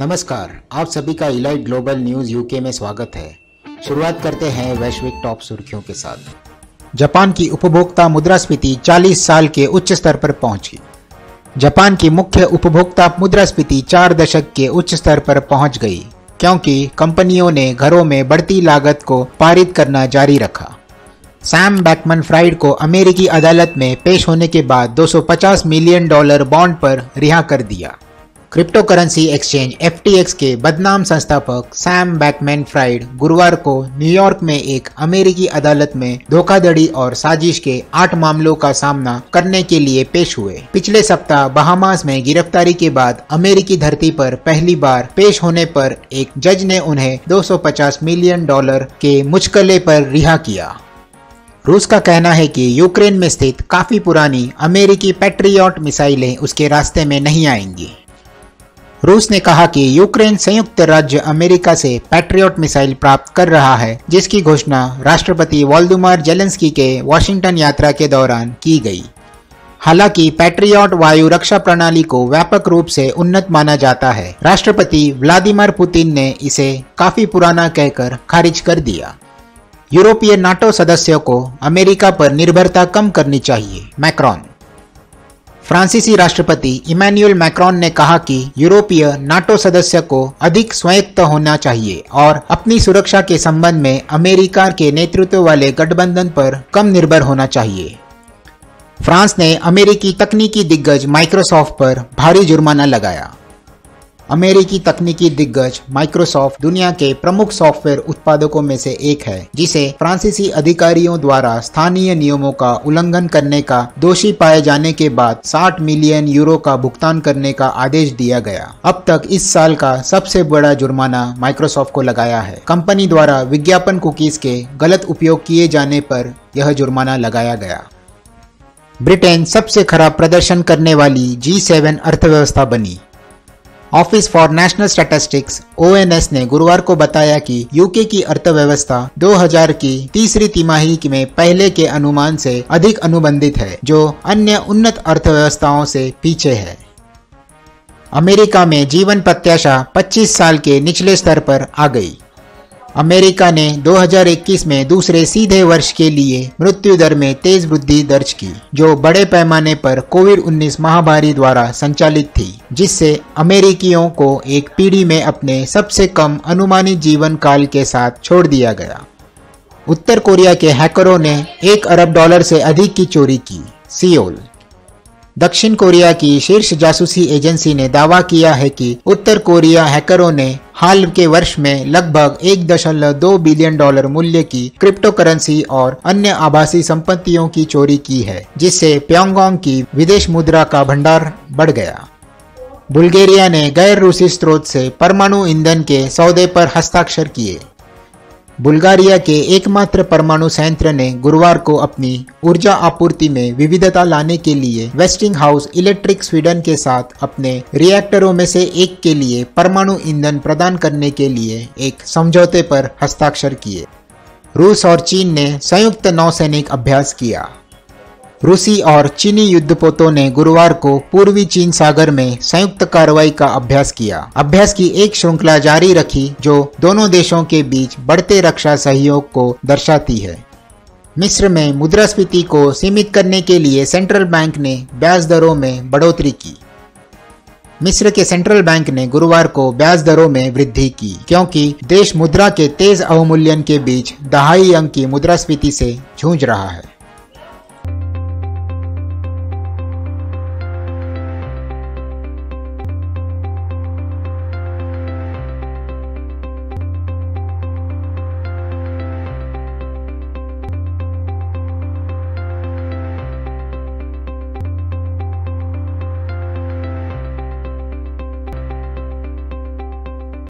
नमस्कार, आप सभी का इलाइट ग्लोबल न्यूज यूके में स्वागत है। शुरुआत करते हैं वैश्विक टॉप सुर्खियों के साथ। जापान की उपभोक्ता मुद्रास्फीति 40 साल के उच्च स्तर पर पहुंच गई। जापान की मुख्य उपभोक्ता मुद्रास्फीति 4 दशक के उच्च स्तर पर पहुंच गई, क्योंकि कंपनियों ने घरों में बढ़ती लागत को पारित करना जारी रखा। सैम बैकमैन-फ्राइड को अमेरिकी अदालत में पेश होने के बाद $250 मिलियन बॉन्ड पर रिहा कर दिया। क्रिप्टो करेंसी एक्सचेंज FTX के बदनाम संस्थापक सैम बैकमैन-फ्राइड गुरुवार को न्यूयॉर्क में एक अमेरिकी अदालत में धोखाधड़ी और साजिश के 8 मामलों का सामना करने के लिए पेश हुए। पिछले सप्ताह बहामास में गिरफ्तारी के बाद अमेरिकी धरती पर पहली बार पेश होने पर एक जज ने उन्हें $250 मिलियन के मुचकले पर रिहा किया। रूस का कहना है कि यूक्रेन में स्थित काफी पुरानी अमेरिकी पैट्रियट मिसाइलें उसके रास्ते में नहीं आएंगी। रूस ने कहा कि यूक्रेन संयुक्त राज्य अमेरिका से पैट्रियट मिसाइल प्राप्त कर रहा है, जिसकी घोषणा राष्ट्रपति व्लादिमीर जेलेंस्की के वॉशिंगटन यात्रा के दौरान की गई। हालांकि पैट्रियट वायु रक्षा प्रणाली को व्यापक रूप से उन्नत माना जाता है, राष्ट्रपति व्लादिमीर पुतिन ने इसे काफी पुराना कहकर खारिज कर दिया। यूरोपीय नाटो सदस्यों को अमेरिका पर निर्भरता कम करनी चाहिए: मैक्रॉन। फ्रांसीसी राष्ट्रपति इमैन्युएल मैक्रॉन ने कहा कि यूरोपीय नाटो सदस्य को अधिक स्वायत्त होना चाहिए और अपनी सुरक्षा के संबंध में अमेरिका के नेतृत्व वाले गठबंधन पर कम निर्भर होना चाहिए। फ्रांस ने अमेरिकी तकनीकी दिग्गज माइक्रोसॉफ्ट पर भारी जुर्माना लगाया। अमेरिकी तकनीकी दिग्गज माइक्रोसॉफ्ट दुनिया के प्रमुख सॉफ्टवेयर उत्पादकों में से एक है, जिसे फ्रांसीसी अधिकारियों द्वारा स्थानीय नियमों का उल्लंघन करने का दोषी पाए जाने के बाद €60 मिलियन का भुगतान करने का आदेश दिया गया। अब तक इस साल का सबसे बड़ा जुर्माना माइक्रोसॉफ्ट को लगाया है। कंपनी द्वारा विज्ञापन कुकीज के गलत उपयोग किए जाने पर यह जुर्माना लगाया गया। ब्रिटेन सबसे खराब प्रदर्शन करने वाली G7 अर्थव्यवस्था बनी। Office for national statistics (ONS) ने गुरुवार को बताया कि यूके की अर्थव्यवस्था 2000 की तीसरी तिमाही में पहले के अनुमान से अधिक अनुबंधित है, जो अन्य उन्नत अर्थव्यवस्थाओं से पीछे है। अमेरिका में जीवन प्रत्याशा 25 साल के निचले स्तर पर आ गई। अमेरिका ने 2021 में दूसरे सीधे वर्ष के लिए मृत्यु दर में तेज वृद्धि दर्ज की, जो बड़े पैमाने पर कोविड-19 महामारी द्वारा संचालित थी, जिससे अमेरिकियों को एक पीढ़ी में अपने सबसे कम अनुमानित जीवन काल के साथ छोड़ दिया गया। उत्तर कोरिया के हैकरों ने $1 अरब से अधिक की चोरी की। सियोल। दक्षिण कोरिया की शीर्ष जासूसी एजेंसी ने दावा किया है कि उत्तर कोरिया हैकरों ने हाल के वर्ष में लगभग $1.2 बिलियन मूल्य की क्रिप्टो करेंसी और अन्य आभासी संपत्तियों की चोरी की है, जिससे प्योंगयांग की विदेश मुद्रा का भंडार बढ़ गया। बुल्गारिया ने गैर रूसी स्रोत से परमाणु ईंधन के सौदे पर हस्ताक्षर किए। बुल्गारिया के एकमात्र परमाणु संयंत्र ने गुरुवार को अपनी ऊर्जा आपूर्ति में विविधता लाने के लिए वेस्टिंग हाउस इलेक्ट्रिक स्वीडन के साथ अपने रिएक्टरों में से एक के लिए परमाणु ईंधन प्रदान करने के लिए एक समझौते पर हस्ताक्षर किए। रूस और चीन ने संयुक्त नौसैनिक अभ्यास किया। रूसी और चीनी युद्धपोतों ने गुरुवार को पूर्वी चीन सागर में संयुक्त कार्रवाई का अभ्यास किया। अभ्यास की एक श्रृंखला जारी रखी, जो दोनों देशों के बीच बढ़ते रक्षा सहयोग को दर्शाती है। मिस्र में मुद्रास्फीति को सीमित करने के लिए सेंट्रल बैंक ने ब्याज दरों में बढ़ोतरी की। मिस्र के सेंट्रल बैंक ने गुरुवार को ब्याज दरों में वृद्धि की, क्योंकि देश मुद्रा के तेज अवमूल्यन के बीच दहाई अंक की मुद्रास्फीति से जूझ रहा है।